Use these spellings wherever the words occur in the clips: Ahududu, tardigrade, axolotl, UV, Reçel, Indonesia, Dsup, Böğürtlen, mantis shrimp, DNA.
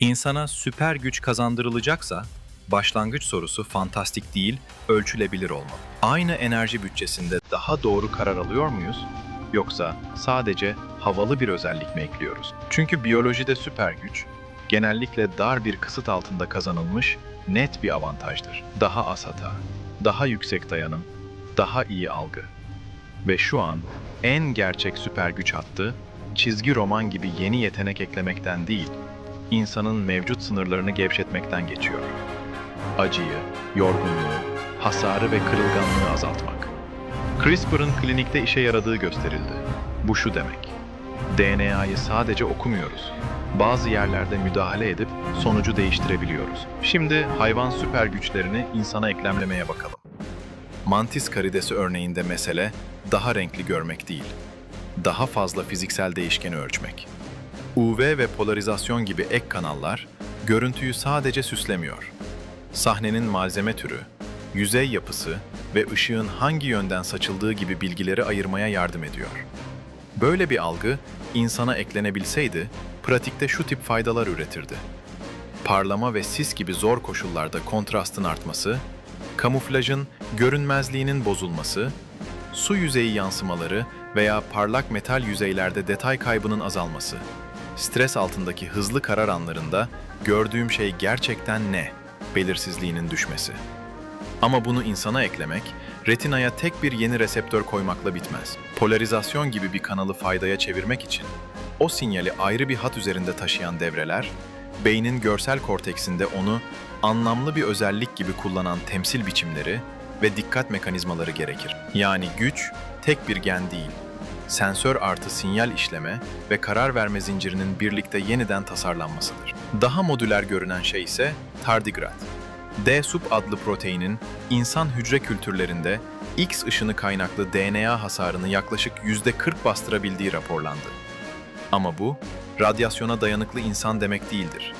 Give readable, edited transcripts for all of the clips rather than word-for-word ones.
İnsana süper güç kazandırılacaksa, başlangıç sorusu fantastik değil, ölçülebilir olmalı. Aynı enerji bütçesinde daha doğru karar alıyor muyuz? Yoksa sadece havalı bir özellik mi ekliyoruz? Çünkü biyolojide süper güç, genellikle dar bir kısıt altında kazanılmış net bir avantajdır. Daha az hata, daha yüksek dayanım, daha iyi algı. Ve şu an en gerçek süper güç hattı, çizgi roman gibi yeni yetenek eklemekten değil, insanın mevcut sınırlarını gevşetmekten geçiyor. Acıyı, yorgunluğu, hasarı ve kırılganlığı azaltmak. CRISPR'ın klinikte işe yaradığı gösterildi. Bu şu demek: DNA'yı sadece okumuyoruz. Bazı yerlerde müdahale edip sonucu değiştirebiliyoruz. Şimdi hayvan süper güçlerini insana eklemlemeye bakalım. Mantis karidesi örneğinde mesele daha renkli görmek değil, daha fazla fiziksel değişkeni ölçmek. UV ve polarizasyon gibi ek kanallar görüntüyü sadece süslemiyor. Sahnenin malzeme türü, yüzey yapısı ve ışığın hangi yönden saçıldığı gibi bilgileri ayırmaya yardım ediyor. Böyle bir algı insana eklenebilseydi, pratikte şu tip faydalar üretirdi. Parlama ve sis gibi zor koşullarda kontrastın artması, kamuflajın görünmezliğinin bozulması, su yüzeyi yansımaları veya parlak metal yüzeylerde detay kaybının azalması. Stres altındaki hızlı karar anlarında gördüğüm şey gerçekten ne? Belirsizliğinin düşmesi. Ama bunu insana eklemek, retinaya tek bir yeni reseptör koymakla bitmez. Polarizasyon gibi bir kanalı faydaya çevirmek için o sinyali ayrı bir hat üzerinde taşıyan devreler, beynin görsel korteksinde onu anlamlı bir özellik gibi kullanan temsil biçimleri ve dikkat mekanizmaları gerekir. Yani güç tek bir gen değil, sensör artı sinyal işleme ve karar verme zincirinin birlikte yeniden tasarlanmasıdır. Daha modüler görünen şey ise tardigrade. Dsup adlı proteinin insan hücre kültürlerinde X ışını kaynaklı DNA hasarını yaklaşık %40 bastırabildiği raporlandı. Ama bu, radyasyona dayanıklı insan demek değildir.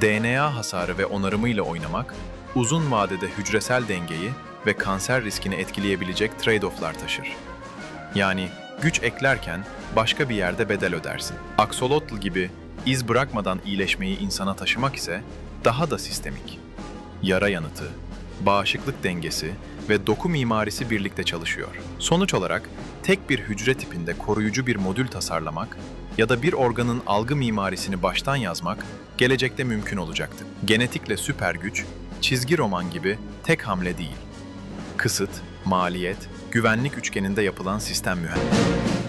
DNA hasarı ve onarımıyla oynamak, uzun vadede hücresel dengeyi ve kanser riskini etkileyebilecek trade-off'lar taşır. Yani güç eklerken başka bir yerde bedel ödersin. Axolotl gibi iz bırakmadan iyileşmeyi insana taşımak ise daha da sistemik. Yara yanıtı, bağışıklık dengesi ve doku mimarisi birlikte çalışıyor. Sonuç olarak tek bir hücre tipinde koruyucu bir modül tasarlamak ya da bir organın algı mimarisini baştan yazmak gelecekte mümkün olacaktır. Genetikle süper güç, çizgi roman gibi tek hamle değil. Kısıt, maliyet, güvenlik üçgeninde yapılan sistem mühendisliği.